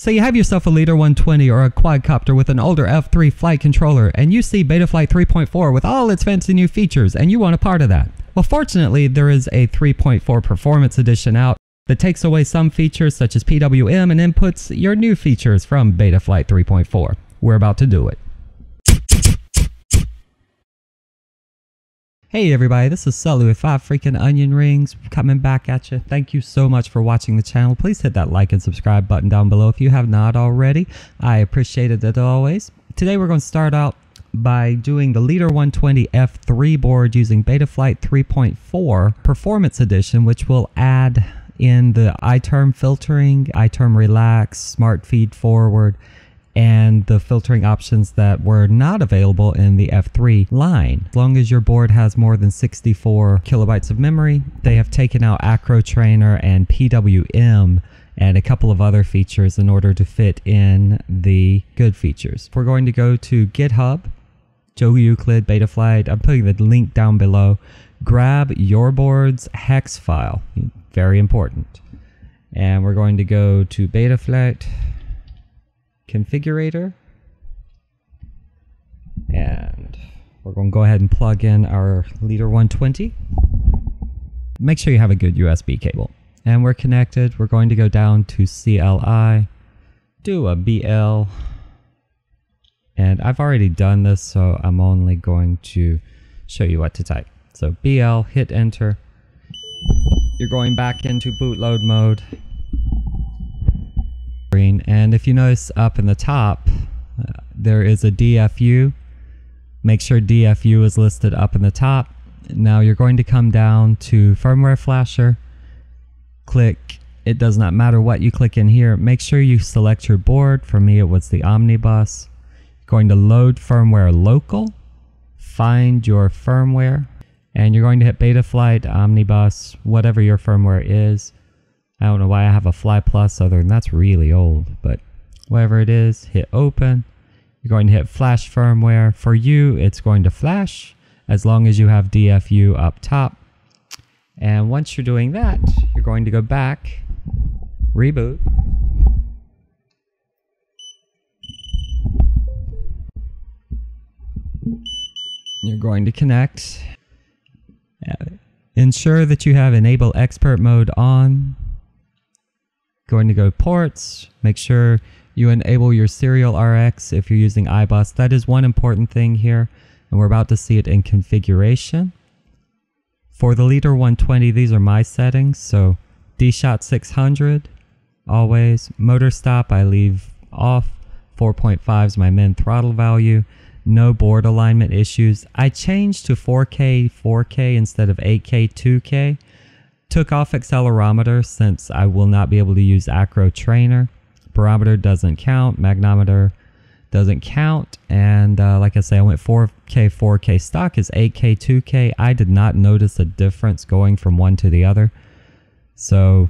So you have yourself a Leader 120 or a quadcopter with an older F3 flight controller, and you see Betaflight 3.4 with all its fancy new features, and you want a part of that. Well, fortunately, there is a 3.4 Performance Edition out that takes away some features such as PWM and inputs your new features from Betaflight 3.4. We're about to do it. Hey everybody, this is Sully with Five Freaking Onion Rings coming back at you. Thank you so much for watching the channel. Please hit that like and subscribe button down below if you have not already. I appreciate it as always. Today we're going to start out by doing the Leader 120 F3 board using Betaflight 3.4 Performance Edition, which will add in the iTerm filtering, iTerm Relax, Smart Feed Forward, and the filtering options that were not available in the F3 line. As long as your board has more than 64 kilobytes of memory, they have taken out Acro Trainer and PWM and a couple of other features in order to fit in the good features. We're going to go to GitHub, Joelucid, Betaflight. I'm putting the link down below. Grab your board's hex file, very important. And we're going to go to Betaflight Configurator, and we're going to go ahead and plug in our Leader 120. Make sure you have a good USB cable. And we're connected. We're going to go down to CLI, do a BL, and I've already done this, so I'm only going to show you what to type. So BL, hit enter. You're going back into bootload mode. And if you notice up in the top, there is a DFU. Make sure DFU is listed up in the top. Now you're going to come down to Firmware Flasher. Click, it does not matter what you click in here. Make sure you select your board. For me, it was the Omnibus. You're going to load firmware local, find your firmware, and you're going to hit Betaflight, Omnibus, whatever your firmware is. I don't know why I have a Fly Plus other than that's really old, but whatever it is, hit open. You're going to hit flash firmware. For you, it's going to flash as long as you have DFU up top. And once you're doing that, you're going to go back, reboot. You're going to connect. Ensure that you have Enable Expert Mode on. Going to go ports, make sure you enable your serial RX if you're using iBus. That is one important thing here, and we're about to see it in configuration. For the Leader 120, these are my settings, so DShot 600, always. Motor stop, I leave off. 4.5 is my min throttle value. No board alignment issues. I changed to 4K instead of 8K, 2K. Took off accelerometer since I will not be able to use Acro Trainer. Barometer doesn't count. Magnometer doesn't count. And like I say, I went 4K. Stock is 8K, 2K. I did not notice a difference going from one to the other. So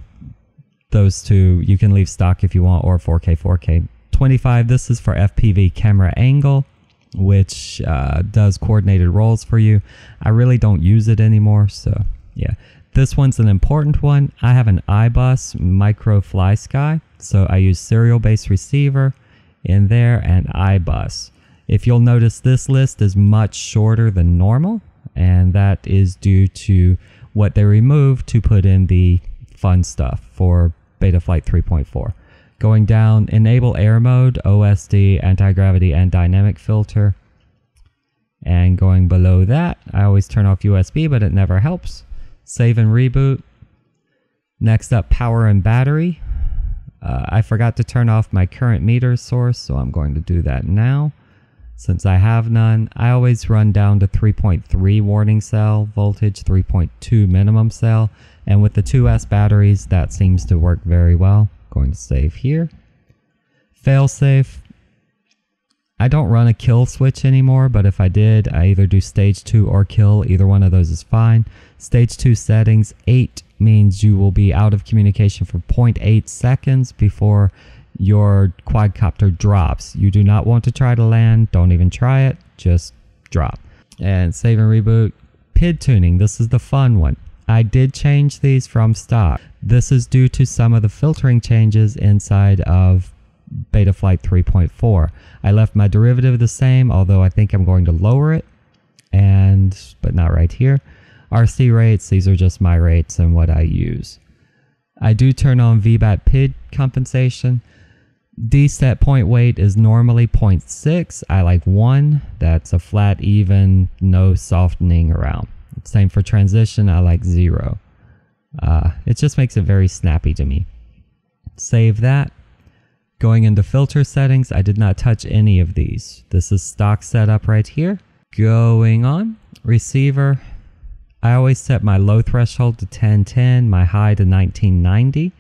those two, you can leave stock if you want, or 4K. 25, this is for FPV camera angle, which does coordinated rolls for you. I really don't use it anymore, so yeah. This one's an important one. I have an iBus Micro Fly Sky, so I use serial-based receiver in there and iBus. If you'll notice, this list is much shorter than normal, and that is due to what they removed to put in the fun stuff for Betaflight 3.4. Going down, enable air mode, OSD, anti-gravity, and dynamic filter. And going below that, I always turn off USB, but it never helps. Save and reboot. Next up, power and battery. I forgot to turn off my current meter source, so I'm going to do that now since I have none. I always run down to 3.3 warning cell voltage, 3.2 minimum cell, and with the 2S batteries, that seems to work very well. Going to save here. Fail safe. I don't run a kill switch anymore, but if I did, I either do stage 2 or kill. Either one of those is fine. Stage 2 settings, 8 means you will be out of communication for 0.8 seconds before your quadcopter drops. You do not want to try to land. Don't even try it. Just drop. And save and reboot. PID tuning. This is the fun one. I did change these from stock. This is due to some of the filtering changes inside of Betaflight 3.4. I left my derivative the same, although I think I'm going to lower it, but not right here. RC rates, these are just my rates and what I use. I do turn on VBAT PID compensation. DSet point weight is normally 0.6. I like 1. That's a flat, even, no softening around. Same for transition, I like 0. It just makes it very snappy to me. Save that. Going into filter settings, I did not touch any of these. This is stock setup right here. Going on, receiver. I always set my low threshold to 1010, my high to 1990.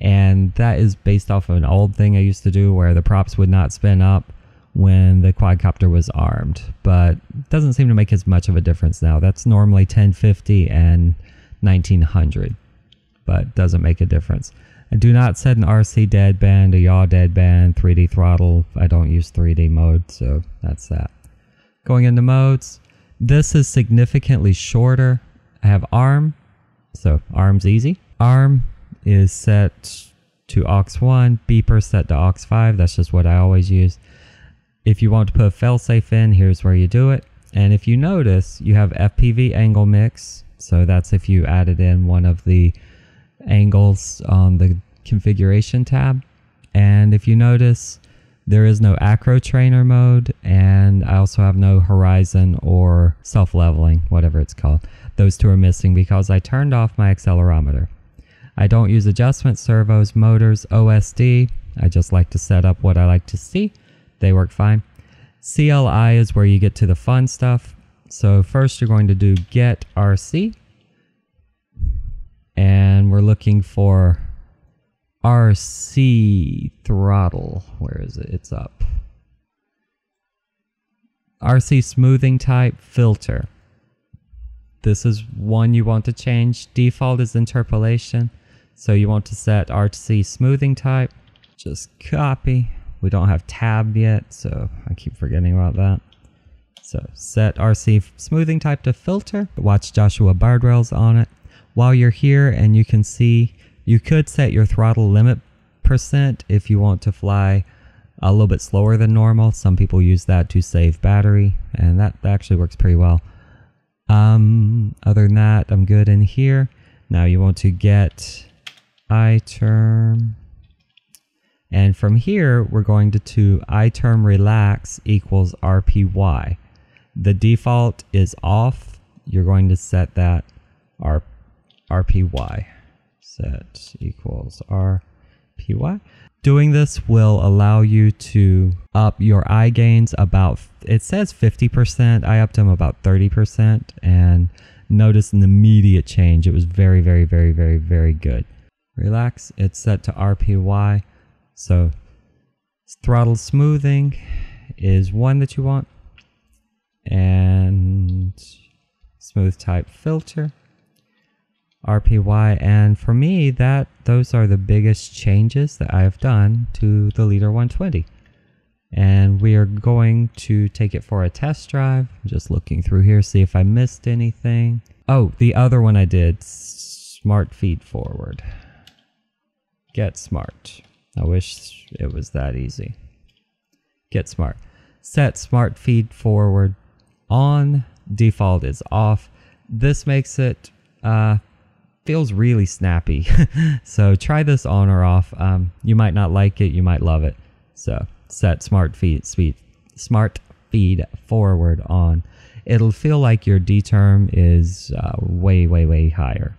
And that is based off of an old thing I used to do where the props would not spin up when the quadcopter was armed. But it doesn't seem to make as much of a difference now. That's normally 1050 and 1900, but doesn't make a difference. I do not set an RC deadband, a yaw deadband, 3D throttle. I don't use 3D mode, so that's that. Going into modes, this is significantly shorter. I have arm, so arm's easy. Arm is set to aux 1, beeper set to aux 5. That's just what I always use. If you want to put a failsafe in, here's where you do it. And if you notice, you have FPV angle mix. So that's if you added in one of the angles on the configuration tab. And if you notice, there is no Acro Trainer mode, and I also have no horizon or self-leveling, whatever it's called. Those two are missing because I turned off my accelerometer. I don't use adjustment servos, motors, OSD. I just like to set up what I like to see. They work fine. CLI is where you get to the fun stuff. So first you're going to do get RC, and we're looking for RC throttle. Where is it? It's up. RC smoothing type filter. This is one you want to change. Default is interpolation. So you want to set RC smoothing type. Just copy. We don't have tab yet, so I keep forgetting about that. So set RC smoothing type to filter. Watch Joshua Bardrell's on it. While you're here, and you can see, you could set your throttle limit percent if you want to fly a little bit slower than normal. Some people use that to save battery, and that actually works pretty well. Other than that, I'm good in here. Now you want to get iTerm. And from here, we're going to iTerm Relax equals RPY. The default is off. You're going to set that RPY. Set equals RPY. Doing this will allow you to up your eye gains about, it says 50%, I upped them about 30%, and notice an immediate change. It was very, very, very, very, very good. Relax, it's set to RPY. So throttle smoothing is one that you want, and smooth type filter. RPY, and for me, those are the biggest changes that I have done to the Leader 120. And we are going to take it for a test drive. I'm just looking through here, see if I missed anything. Oh, the other one I did, Smart Feed Forward. Get Smart. I wish it was that easy. Get Smart. Set Smart Feed Forward on. Default is off. This makes it feels really snappy. So try this on or off. You might not like it, you might love it. So set smart feed forward on. It'll feel like your D-term is way, way, way higher.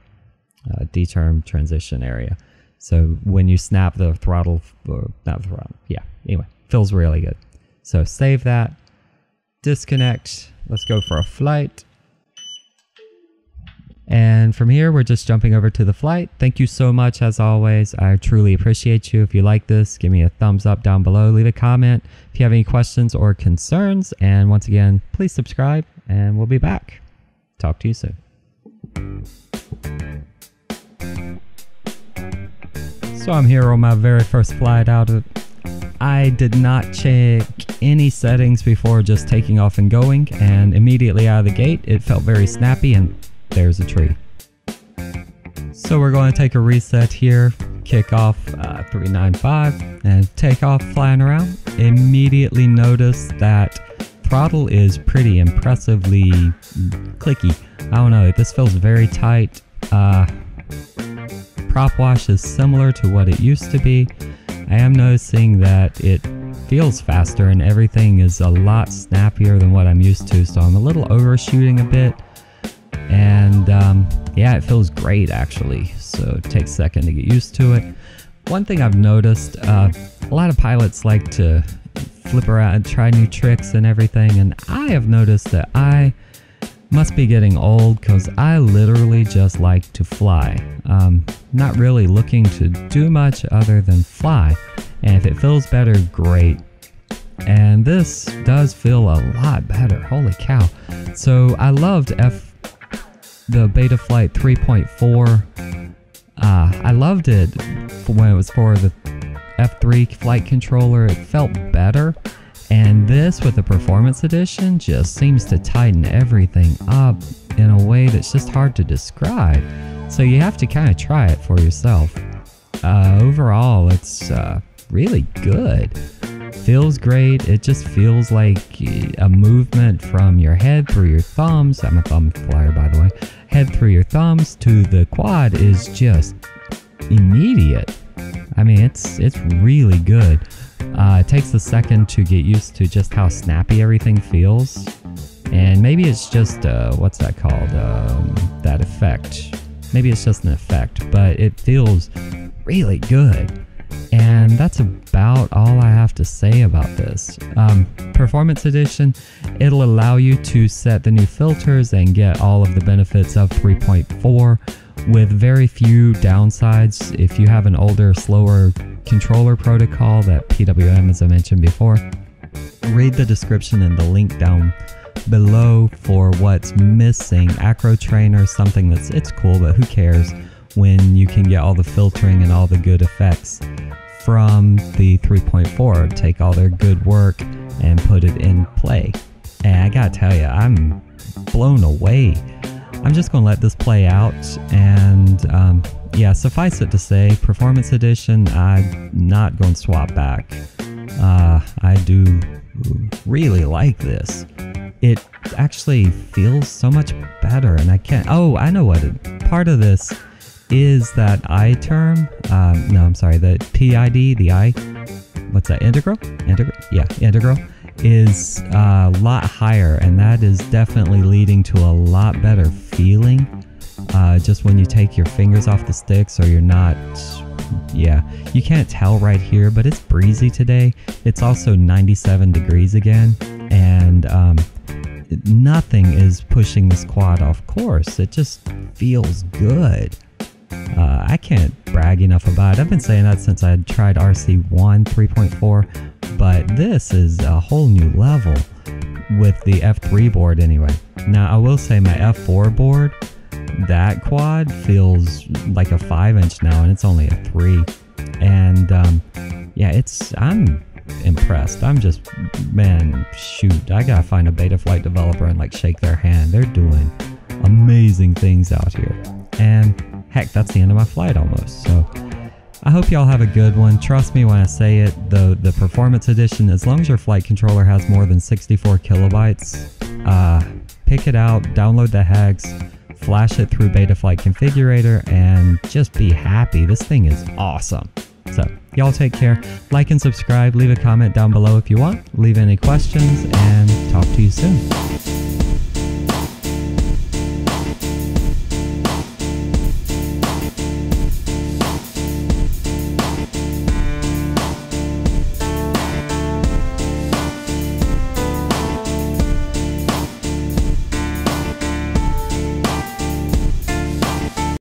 D-term transition area. So when you snap the throttle, anyway, feels really good. So save that, disconnect. Let's go for a flight. And from here, we're just jumping over to the flight. Thank you so much, as always. I truly appreciate you. If you like this, give me a thumbs up down below. Leave a comment if you have any questions or concerns. And once again, please subscribe, and we'll be back. Talk to you soon. So I'm here on my very first flight out. I did not check any settings before just taking off and going. And immediately out of the gate, it felt very snappy, and there's a tree. So we're going to take a reset here, kickoff 395 and take off flying around, immediately notice that throttle is pretty impressively clicky. I don't know, this feels very tight. Prop wash is similar to what it used to be. I am noticing that it feels faster and everything is a lot snappier than what I'm used to, so I'm a little overshooting a bit. And yeah, it feels great actually, so it takes a second to get used to it. One thing I've noticed, a lot of pilots like to flip around and try new tricks and everything, and I have noticed that I must be getting old because I literally just like to fly. Not really looking to do much other than fly, and if it feels better, great. And this does feel a lot better, holy cow. So I loved the Betaflight 3.4. I loved it when it was for the F3 flight controller. It felt better, and this with the performance edition just seems to tighten everything up in a way that's just hard to describe, so you have to kind of try it for yourself. Overall it's really good, feels great. It just feels like a movement from your head through your thumbs. I'm a thumb flyer, by the way. Head through your thumbs to the quad is just immediate. I mean, it's really good. It takes a second to get used to just how snappy everything feels, and maybe it's just what's that called, that effect. Maybe it's just an effect, but it feels really good. And that's about all I have to say about this. Performance Edition, it'll allow you to set the new filters and get all of the benefits of 3.4 with very few downsides. If you have an older, slower controller protocol, that PWM, as I mentioned before, read the description and the link down below for what's missing. Acro Trainer, something it's cool, but who cares when you can get all the filtering and all the good effects from the 3.4, take all their good work and put it in play. And I gotta tell you, I'm blown away. I'm just gonna let this play out, and yeah, suffice it to say, Performance Edition, I'm not gonna swap back. I do really like this. It actually feels so much better, and I can't, oh, I know what, part of this is that iTerm, no, I'm sorry, the PID, the I, what's that, integral? Integral, yeah, integral is a lot higher, and that is definitely leading to a lot better feeling, just when you take your fingers off the sticks or you're not, yeah, you can't tell right here, but it's breezy today. It's also 97 degrees again, and nothing is pushing this quad off course. It just feels good. I can't brag enough about it. I've been saying that since I tried RC 1 3.4, but this is a whole new level with the F3 board anyway. Now I will say my F4 board, that quad feels like a 5-inch now, and it's only a 3. And yeah, I'm impressed. I'm just, man, shoot, I gotta find a Betaflight developer and like shake their hand. They're doing amazing things out here. And heck, that's the end of my flight almost. So I hope y'all have a good one. Trust me when I say it, the Performance Edition, as long as your flight controller has more than 64 kilobytes, pick it out, download the hex, flash it through Betaflight Configurator, and just be happy. This thing is awesome. So y'all take care. Like and subscribe. Leave a comment down below if you want. Leave any questions, and talk to you soon.